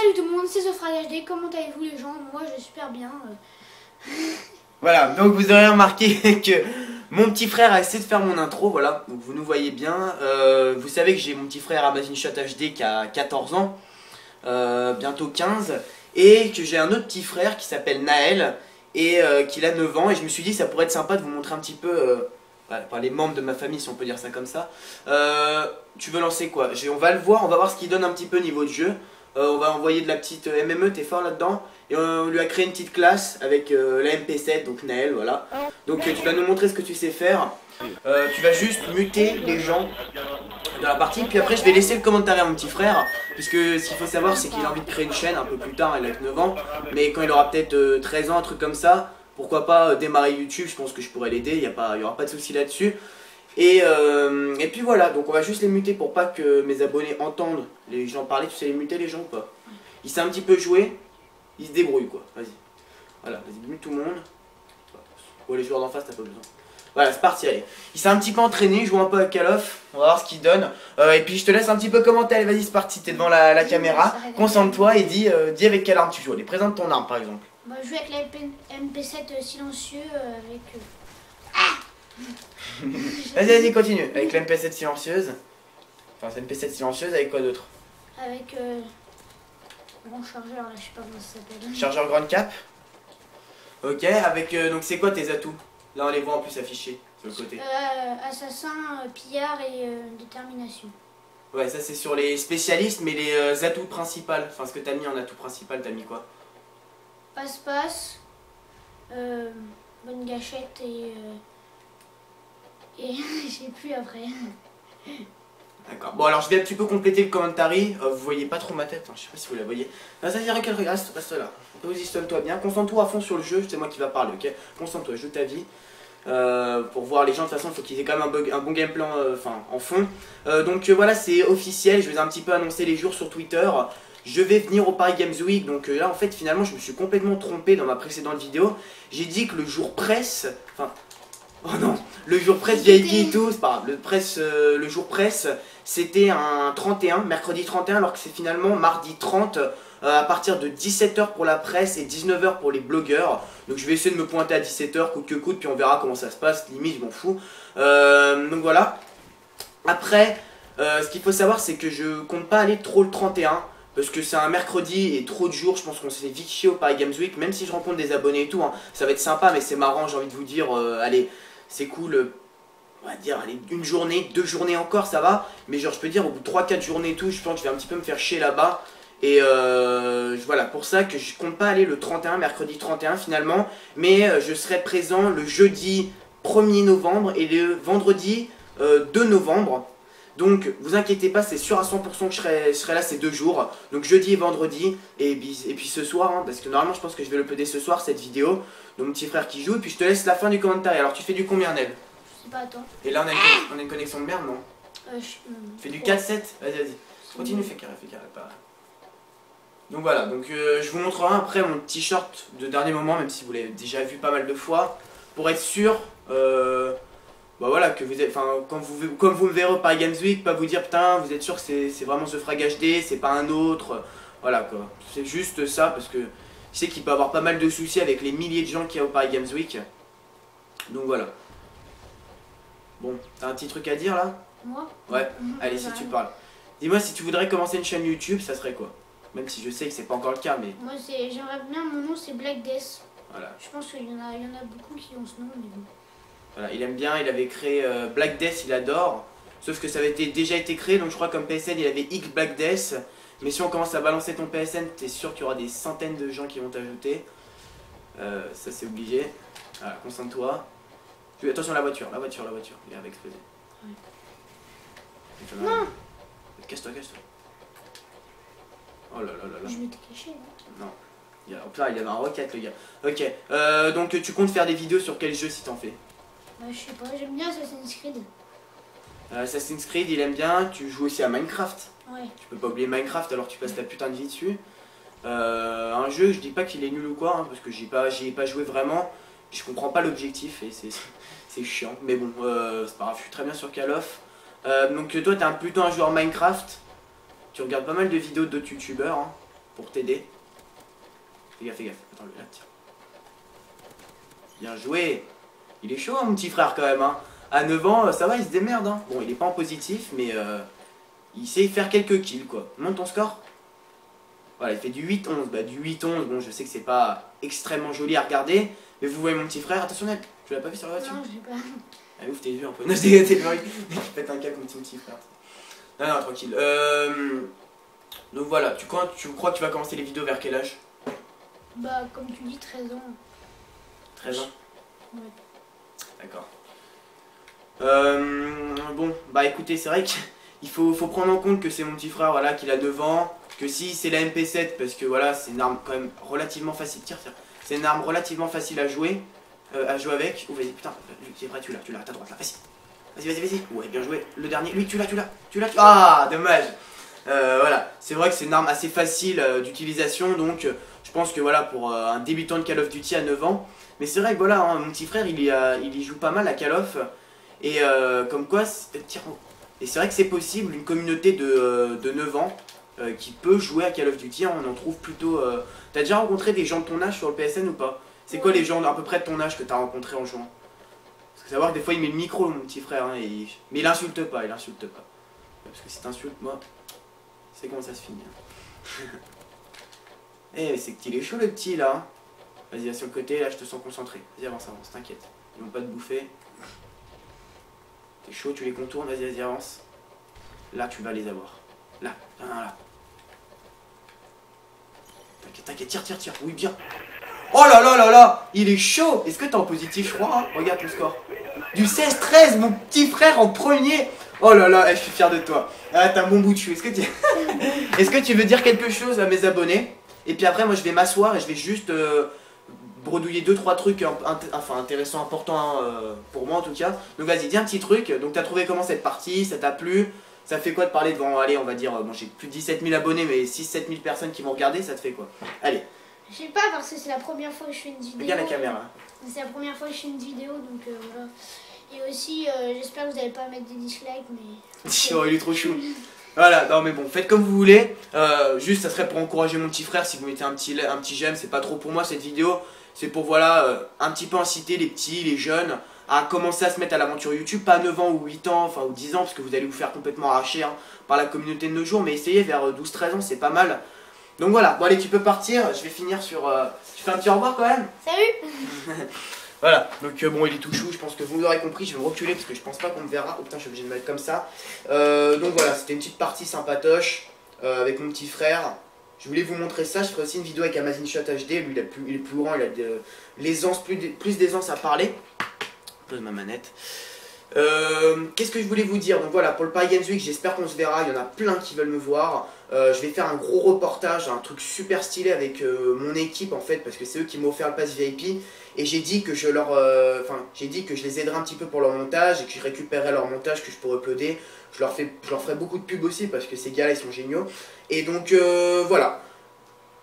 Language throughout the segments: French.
Salut tout le monde, c'est TheFragHD, comment allez-vous les gens? Moi je vais super bien. Voilà, donc vous aurez remarqué que mon petit frère a essayé de faire mon intro, voilà, donc vous nous voyez bien. Vous savez que j'ai mon petit frère AmazingShot HD qui a 14 ans, bientôt 15, et que j'ai un autre petit frère qui s'appelle Naël, et qu'il a 9 ans, et je me suis dit ça pourrait être sympa de vous montrer un petit peu... par les membres de ma famille, si on peut dire ça comme ça. Tu veux lancer quoi? On va le voir, on va voir ce qu'il donne un petit peu niveau de jeu. On va envoyer de la petite MME, t'es fort là-dedans. Et on lui a créé une petite classe avec la MP7, donc Naël, voilà. Donc tu vas nous montrer ce que tu sais faire. Tu vas juste muter les gens dans la partie. Puis après je vais laisser le commentaire à mon petit frère. Puisque ce qu'il faut savoir c'est qu'il a envie de créer une chaîne un peu plus tard, il a que 9 ans. Mais quand il aura peut-être 13 ans, un truc comme ça. Pourquoi pas démarrer YouTube, je pense que je pourrais l'aider, il n'y aura pas de souci là-dessus. Et puis voilà, donc on va juste les muter pour pas que mes abonnés entendent les gens parler. Tu sais les muter les gens ou pas? Il sait un petit peu jouer, il se débrouille quoi, vas-y. Voilà, vas-y, mute tout le monde. Ouais, les joueurs d'en face, t'as pas besoin. Voilà, c'est parti, allez. Il s'est un petit peu entraîné, joue un peu à Call of, on va voir ce qu'il donne. Et puis je te laisse un petit peu commenter, allez vas-y c'est parti, t'es devant la caméra, concentre-toi et dis avec quelle arme tu joues. Allez, présente ton arme par exemple. Bah, je joue avec la MP7 silencieux avec... Vas-y, continue. Avec la MP7 silencieuse. Enfin, c'est MP7 silencieuse avec quoi d'autre? Avec... Grand chargeur, là, je sais pas comment ça s'appelle. Chargeur grande cape. Ok, avec... donc c'est quoi tes atouts? Là, on les voit en plus affichés, sur le côté. Assassin, pillard et détermination. Ouais, ça c'est sur les spécialistes, mais les atouts principaux. Enfin, ce que t'as mis en atout principal, t'as mis quoi? Passe-passe, bonne gâchette et j'ai plus après. D'accord. Bon alors je vais un petit peu compléter le commentaire. Vous voyez pas trop ma tête, hein, je sais pas si vous la voyez. Non, ça vient qu'elle regarde, reste là. Positionne-toi bien, concentre-toi à fond sur le jeu, c'est moi qui va parler, ok? Concentre-toi, joue ta vie. Pour voir les gens, de toute façon il faut qu'ils aient quand même un bon game plan en fond. Donc voilà, c'est officiel, je vais un petit peu annoncer les jours sur Twitter. Je vais venir au Paris Games Week, donc là en fait finalement je me suis complètement trompé dans ma précédente vidéo. J'ai dit que le jour presse, enfin, oh non, le jour presse VIP et tout, c'est pas grave, le jour presse c'était un 31, mercredi 31, alors que c'est finalement mardi 30 à partir de 17 h pour la presse et 19 h pour les blogueurs. Donc je vais essayer de me pointer à 17 h, coûte que coûte, puis on verra comment ça se passe, limite je m'en fous. Donc voilà, après ce qu'il faut savoir c'est que je compte pas aller trop le 31. Parce que c'est un mercredi et trop de jours, je pense qu'on s'est vite chié au Paris Games Week, même si je rencontre des abonnés et tout, hein, ça va être sympa, mais c'est marrant, j'ai envie de vous dire, allez, c'est cool, on va dire, allez, une journée, deux journées encore, ça va, mais genre je peux dire, au bout de 3-4 journées et tout, je pense que je vais un petit peu me faire chier là-bas, et voilà, pour ça que je compte pas aller le 31, mercredi 31 finalement, mais je serai présent le jeudi 1er novembre et le vendredi 2 novembre. Donc vous inquiétez pas, c'est sûr à 100% que je serai là ces deux jours. Donc jeudi et vendredi, et puis ce soir, hein, parce que normalement je pense que je vais le uploader ce soir cette vidéo. Donc mon petit frère qui joue, et puis je te laisse la fin du commentaire. Alors tu fais du combien, Naël? Je sais pas, attends. Et là on a une connexion de merde, non? Fais du 4-7, vas-y. Continue, fais carré, pareil. Donc voilà, donc je vous montrerai après mon petit short de dernier moment, même si vous l'avez déjà vu pas mal de fois. Pour être sûr... Bah voilà, que vous êtes, enfin, comme vous me verrez au Paris Games Week, pas vous dire putain, vous êtes sûr que c'est vraiment ce TheFragHD, c'est pas un autre. Voilà quoi, c'est juste ça parce que je sais qu'il peut avoir pas mal de soucis avec les milliers de gens qu'il y a au Paris Games Week. Donc voilà. Bon, t'as un petit truc à dire là? Moi? Ouais, allez, si tu parles. Dis-moi si tu voudrais commencer une chaîne YouTube, ça serait quoi? Même si je sais que c'est pas encore le cas, mais. Moi, j'aimerais bien, mon nom c'est Black Death. Voilà. Je pense qu'il y en a beaucoup qui ont ce nom, mais bon. Voilà, il aime bien, il avait créé Black Death, il adore. Sauf que ça avait déjà été créé, donc je crois que comme PSN il avait X Black Death. Mais si on commence à balancer ton PSN, t'es sûr qu'il y aura des centaines de gens qui vont t'ajouter. Ça c'est obligé. Voilà, concentre-toi. Attention à la voiture, il est avec exploser. Ouais. Non. Casse-toi. Oh là. Je m'étais caché. Non. Oh putain, il avait un rocket le gars. Ok, donc tu comptes faire des vidéos sur quel jeu si t'en fais? Bah, je sais pas, j'aime bien Assassin's Creed. Assassin's Creed, il aime bien, tu joues aussi à Minecraft. Ouais. Tu peux pas oublier Minecraft alors tu passes ta putain de vie dessus. Un jeu, je dis pas qu'il est nul ou quoi, hein, parce que j'y ai pas joué vraiment. Je comprends pas l'objectif et c'est chiant. Mais bon, c'est pas grave, je suis très bien sur Call of. Donc toi, t'es plutôt un joueur Minecraft. Tu regardes pas mal de vidéos d'autres youtubeurs. Hein. pour t'aider. Fais gaffe, attends le là, tiens. Bien joué. Il est chaud mon petit frère quand même hein. À 9 ans, ça va, il se démerde hein. Bon, il est pas en positif, mais il sait faire quelques kills quoi. Monte ton score. Voilà, il fait du 8-11, bah du 8-11, bon je sais que c'est pas extrêmement joli à regarder. Mais vous voyez mon petit frère, attention Naël, tu l'as pas vu sur la voiture? Non, j'ai pas. Ah ouf, t'es vu un peu. Non, t'es vu, je pète un câble comme ton petit frère. Non, non, tranquille. Donc voilà, tu crois que tu vas commencer les vidéos vers quel âge? Bah, comme tu dis, 13 ans. 13 ans? Ouais. D'accord. Bon, bah écoutez, c'est vrai qu'il faut prendre en compte que c'est mon petit frère, voilà, qu'il a 9 ans. Que si c'est la MP7, parce que voilà, c'est une arme quand même relativement facile. Tire. C'est une arme relativement facile à jouer avec. Oh, vas-y, putain, tu l'as, à ta droite, là, vas-y. Vas-y. Ouais, bien joué. Le dernier, lui, tu l'as. Ah, dommage. Voilà, c'est vrai que c'est une arme assez facile d'utilisation, donc je pense que voilà, pour un débutant de Call of Duty à 9 ans, mais c'est vrai que voilà, hein, mon petit frère, il y joue pas mal à Call of, et comme quoi, et c'est vrai que c'est possible, une communauté de 9 ans qui peut jouer à Call of Duty, hein, on en trouve plutôt... T'as déjà rencontré des gens de ton âge sur le PSN ou pas? C'est quoi les gens à peu près de ton âge que t'as rencontré en jouant? Parce que savoir que des fois il met le micro mon petit frère, hein, mais il insulte pas. Parce que si t'insultes, moi, c'est comment ça se finit. Eh, c'est qu'il est chaud le petit là. Vas-y, va sur le côté, là je te sens concentré. Vas-y, avance, t'inquiète. Ils vont pas te bouffer. T'es chaud, tu les contournes, vas-y, avance. Là, tu vas les avoir. Là. T'inquiète, tire. Oui, bien. Oh là, il est chaud. Est-ce que t'es en positif, je crois hein? Regarde ton score. Du 16-13, mon petit frère en premier. Oh là, je suis fier de toi. Ah, t'as un bon bout de chou. Est-ce que tu veux dire quelque chose à mes abonnés? Et puis après, moi, je vais m'asseoir et je vais juste bredouiller 2-3 trucs intéressants, importants pour moi en tout cas. Donc vas-y, dis un petit truc. Donc t'as trouvé comment cette partie? Ça t'a plu? Ça fait quoi de parler devant, allez, on va dire, bon, j'ai plus de 17 000 abonnés, mais 6-7 000 personnes qui vont regarder, ça te fait quoi? Allez. Je sais pas, parce que c'est la première fois que je fais une vidéo. Regarde la caméra. C'est la première fois que je fais une vidéo, donc voilà. Et aussi, j'espère que vous n'allez pas mettre des dislikes, mais... Oh, il est trop chou. Voilà, non mais bon, faites comme vous voulez. Juste, ça serait pour encourager mon petit frère, si vous mettez un petit j'aime, c'est pas trop pour moi cette vidéo. C'est pour, voilà, un petit peu inciter les petits, les jeunes... à commencer à se mettre à l'aventure YouTube, pas à 9 ans ou 8 ans, enfin ou 10 ans, parce que vous allez vous faire complètement arracher hein, par la communauté de nos jours, mais essayez vers 12-13 ans, c'est pas mal. Donc voilà, bon allez, tu peux partir, je vais finir sur... Je fais un petit au revoir quand même. Salut. Voilà, donc bon, il est tout chou, je pense que vous l'aurez compris, je vais me reculer, parce que je pense pas qu'on me verra. Oh putain, je suis obligé de me mettre comme ça. Donc voilà, c'était une petite partie sympatoche, avec mon petit frère. Je voulais vous montrer ça, je ferai aussi une vidéo avec AmazingShot HD, lui il est plus grand, il a de l'aisance, plus d'aisance à parler. De ma manette. Qu'est-ce que je voulais vous dire? Donc voilà, pour le Paris Games Week, j'espère qu'on se verra. Il y en a plein qui veulent me voir. Je vais faire un gros reportage, un truc super stylé avec mon équipe en fait, parce que c'est eux qui m'ont offert le pass VIP. Et j'ai dit que je leur, j'ai dit que je les aiderais un petit peu pour leur montage et que je récupérerais leur montage que je pourrais uploader. Je leur ferai beaucoup de pubs aussi parce que ces gars-là ils sont géniaux. Et donc voilà.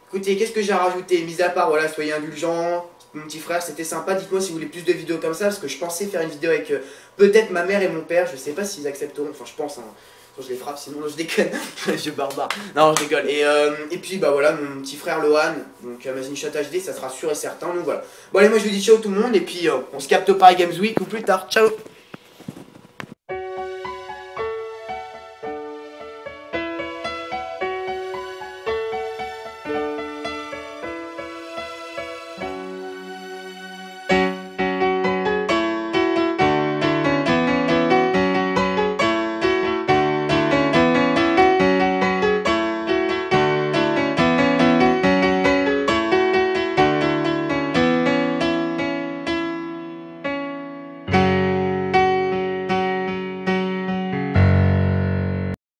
Écoutez, qu'est-ce que j'ai à rajouter? Mis à part, voilà, soyez indulgents. Mon petit frère, c'était sympa, dites-moi si vous voulez plus de vidéos comme ça, parce que je pensais faire une vidéo avec peut-être ma mère et mon père, je sais pas s'ils accepteront, enfin je pense, hein. Je les frappe, sinon je déconne, je suis barbare, non je déconne, et puis bah voilà, mon petit frère Lohan, donc AmazingShot HD, ça sera sûr et certain, donc voilà. Bon allez, moi je vous dis ciao tout le monde, et puis on se capte au Paris Games Week, ou plus tard, ciao.